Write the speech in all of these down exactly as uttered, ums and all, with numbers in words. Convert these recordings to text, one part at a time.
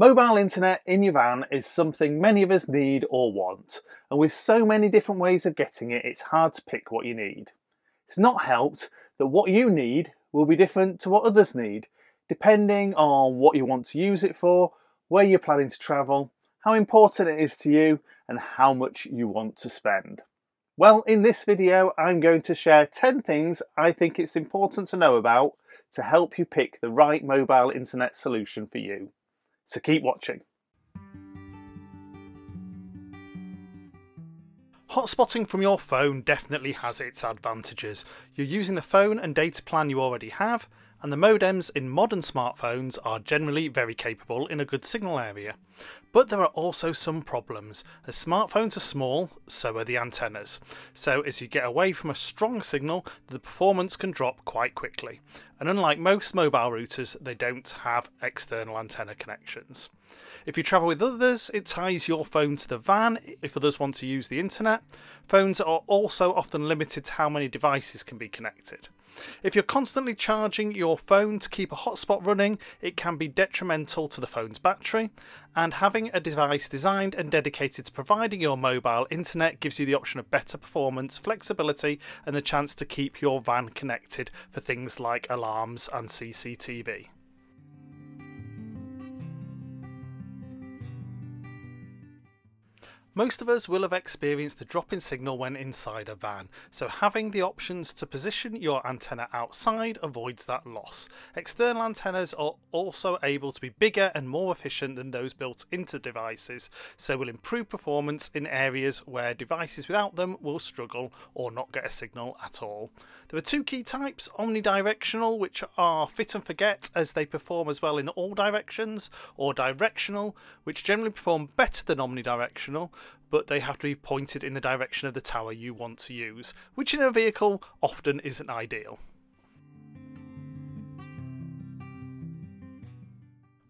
Mobile internet in your van is something many of us need or want, and with so many different ways of getting it, it's hard to pick what you need. It's not helped that what you need will be different to what others need, depending on what you want to use it for, where you're planning to travel, how important it is to you, and how much you want to spend. Well, in this video, I'm going to share ten things I think it's important to know about to help you pick the right mobile internet solution for you. So keep watching. Hotspotting from your phone definitely has its advantages. You're using the phone and data plan you already have, and the modems in modern smartphones are generally very capable in a good signal area. But there are also some problems, as smartphones are small, so are the antennas. So as you get away from a strong signal, the performance can drop quite quickly. And unlike most mobile routers, they don't have external antenna connections. If you travel with others, it ties your phone to the van if others want to use the internet. Phones are also often limited to how many devices can be connected. If you're constantly charging your phone to keep a hotspot running, it can be detrimental to the phone's battery, and having a device designed and dedicated to providing your mobile internet gives you the option of better performance, flexibility, and the chance to keep your van connected for things like alarms and C C T V. Most of us will have experienced the drop in signal when inside a van, so having the options to position your antenna outside avoids that loss. External antennas are also able to be bigger and more efficient than those built into devices, so will improve performance in areas where devices without them will struggle or not get a signal at all. There are two key types: omnidirectional, which are fit and forget as they perform as well in all directions, or directional, which generally perform better than omnidirectional, but they have to be pointed in the direction of the tower you want to use, which in a vehicle often isn't ideal.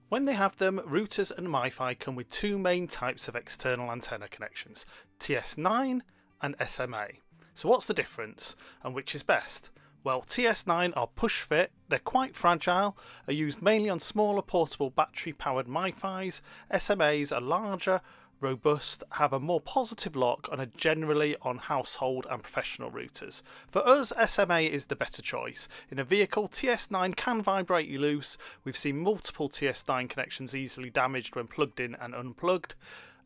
When they have them, routers and MiFi come with two main types of external antenna connections, T S nine and S M A. So what's the difference, and which is best? Well, T S nine are push fit, they're quite fragile, are used mainly on smaller portable battery powered MiFis. S M As are larger, robust, have a more positive lock, and are generally on household and professional routers. For us, S M A is the better choice. In a vehicle, T S nine can vibrate you loose. We've seen multiple T S nine connections easily damaged when plugged in and unplugged,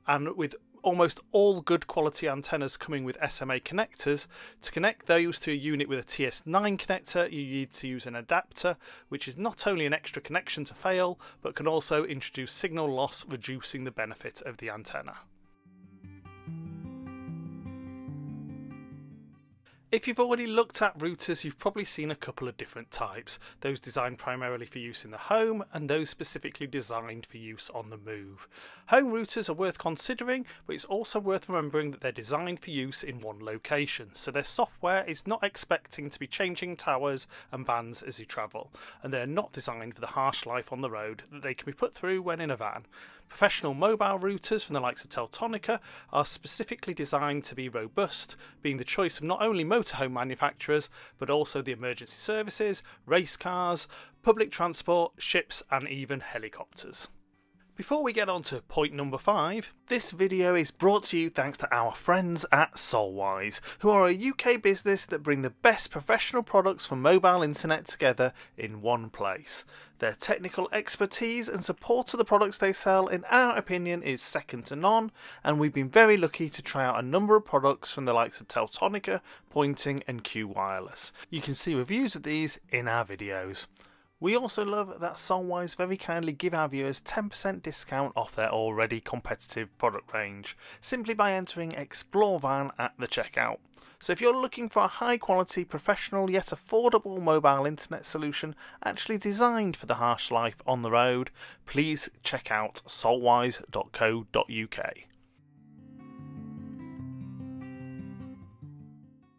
and with almost all good quality antennas coming with S M A connectors, to connect those to a unit with a T S nine connector you need to use an adapter, which is not only an extra connection to fail, but can also introduce signal loss, reducing the benefit of the antenna. If you've already looked at routers, you've probably seen a couple of different types, those designed primarily for use in the home and those specifically designed for use on the move. Home routers are worth considering, but it's also worth remembering that they're designed for use in one location, so their software is not expecting to be changing towers and bands as you travel, and they're not designed for the harsh life on the road that they can be put through when in a van. Professional mobile routers from the likes of Teltonika are specifically designed to be robust, being the choice of not only motorhome manufacturers, but also the emergency services, race cars, public transport, ships, and even helicopters. Before we get on to point number five, this video is brought to you thanks to our friends at Solwise, who are a U K business that bring the best professional products for mobile internet together in one place. Their technical expertise and support to the products they sell, in our opinion, is second to none, and we've been very lucky to try out a number of products from the likes of Teltonika, Pointing and Q Wireless. You can see reviews of these in our videos. We also love that Solwise very kindly give our viewers ten percent discount off their already competitive product range, simply by entering ExploreVan at the checkout. So if you're looking for a high quality, professional yet affordable mobile internet solution actually designed for the harsh life on the road, please check out solwise dot co dot U K.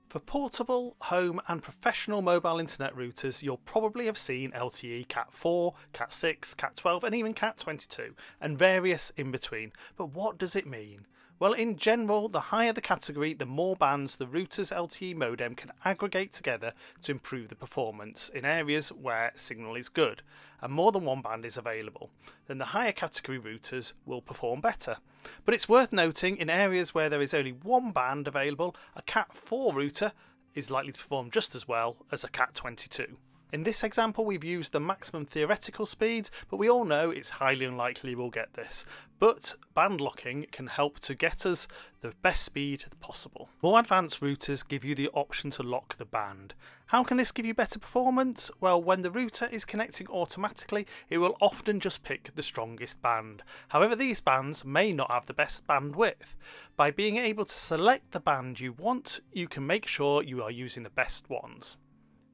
For portable, home and professional mobile internet routers, you'll probably have seen L T E Cat four, Cat six, Cat twelve and even Cat twenty-two, and various in between. But what does it mean? Well, in general, the higher the category, the more bands the router's L T E modem can aggregate together to improve the performance in areas where signal is good and more than one band is available. Then the higher category routers will perform better. But it's worth noting in areas where there is only one band available, a Cat four router is likely to perform just as well as a Cat twenty-two. In this example, we've used the maximum theoretical speeds, but we all know it's highly unlikely we'll get this. But band locking can help to get us the best speed possible. More advanced routers give you the option to lock the band. How can this give you better performance? Well, when the router is connecting automatically, it will often just pick the strongest band. However, these bands may not have the best bandwidth. By being able to select the band you want, you can make sure you are using the best ones.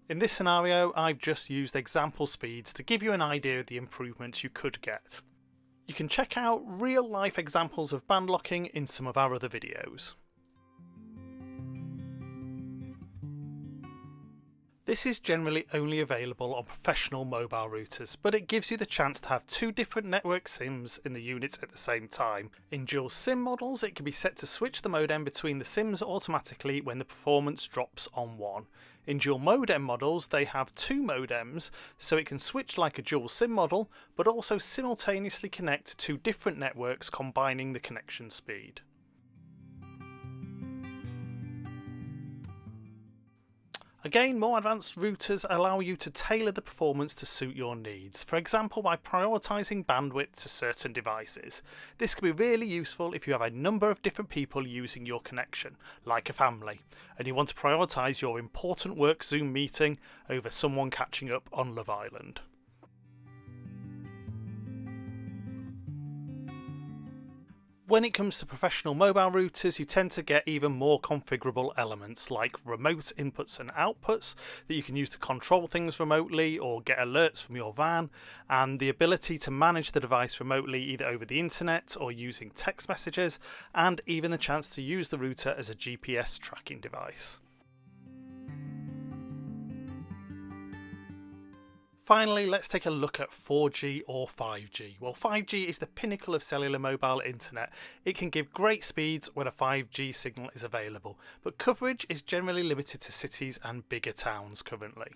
In this scenario, I've just used example speeds to give you an idea of the improvements you could get. You can check out real-life examples of band locking in some of our other videos. This is generally only available on professional mobile routers, but it gives you the chance to have two different network SIMs in the unit at the same time. In dual SIM models, it can be set to switch the modem between the SIMs automatically when the performance drops on one. In dual modem models, they have two modems, so it can switch like a dual SIM model, but also simultaneously connect two different networks, combining the connection speed. Again, more advanced routers allow you to tailor the performance to suit your needs, for example by prioritising bandwidth to certain devices. This can be really useful if you have a number of different people using your connection, like a family, and you want to prioritise your important work Zoom meeting over someone catching up on Love Island. When it comes to professional mobile routers, you tend to get even more configurable elements like remote inputs and outputs that you can use to control things remotely or get alerts from your van, and the ability to manage the device remotely either over the internet or using text messages, and even the chance to use the router as a G P S tracking device. Finally, let's take a look at four G or five G. Well, five G is the pinnacle of cellular mobile internet. It can give great speeds when a five G signal is available, but coverage is generally limited to cities and bigger towns currently.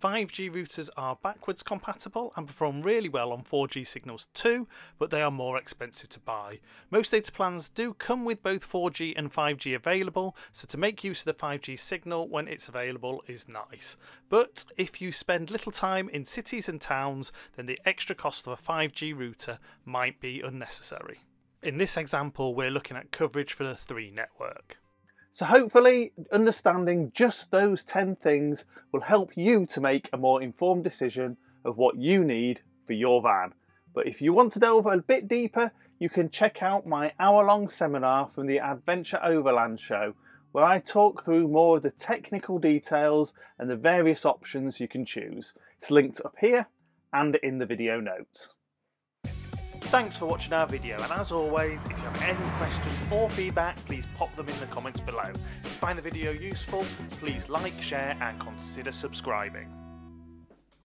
five G routers are backwards compatible and perform really well on four G signals too, but they are more expensive to buy. Most data plans do come with both four G and five G available, so to make use of the five G signal when it's available is nice. But if you spend little time in cities and towns, then the extra cost of a five G router might be unnecessary. In this example, we're looking at coverage for the three network. So hopefully understanding just those ten things will help you to make a more informed decision of what you need for your van. But if you want to delve a bit deeper, you can check out my hour-long seminar from the Adventure Overland Show, where I talk through more of the technical details and the various options you can choose. It's linked up here and in the video notes. Thanks for watching our video, and as always, if you have any questions or feedback, please pop them in the comments below. If you find the video useful, please like, share and consider subscribing.